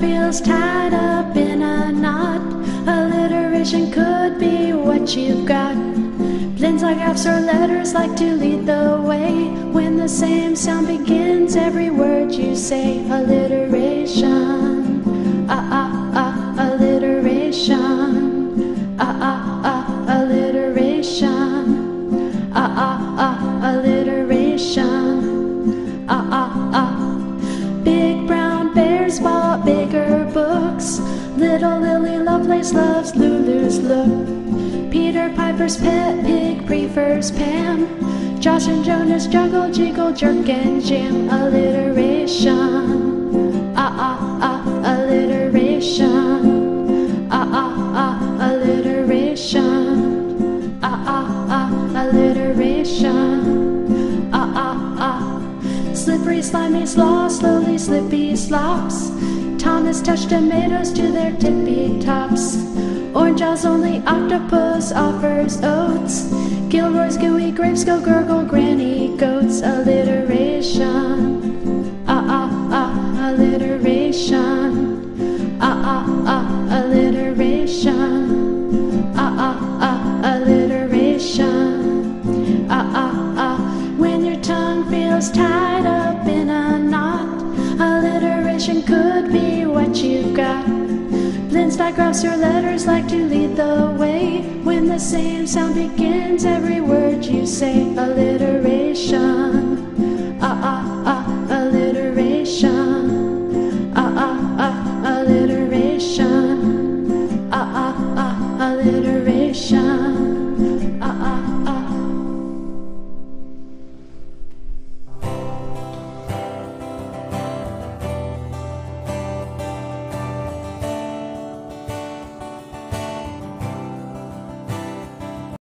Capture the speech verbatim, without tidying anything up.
feels tied up in a knot. Alliteration could be what you've got. Blends like gaps or letters like to lead the way. When the same sound begins every word you say. Alliteration, ah ah ah, alliteration, ah ah ah, alliteration, ah ah ah, alliteration, ah ah ah. Big brown bears bought bigger books. Little Lily Lovelace loves Lulu's look. Peter Piper's pet pig prefers Pam. Josh and Jonas juggle, jiggle, jerk and jam. Alliteration, ah ah ah, alliteration, ah ah ah, alliteration, ah ah ah, alliteration, ah ah ah. Slippery, slimy, slaw, slowly, slippy, slops. Thomas touched tomatoes to their tippy tops. Orange Jaws only octopus offers oats. Gilroy's gooey grapes go gurgle granny goats. Alliteration, ah ah ah, alliteration, ah ah ah, alliteration, ah ah ah, alliteration, ah ah ah. When your tongue feels tied up in a knot, alliteration could be what you've got. Blends, digraphs, or letters like to lead the way. When the same sound begins every word you say. Alliteration, ah ah ah, alliteration, ah ah ah, alliteration, ah ah ah, alliteration.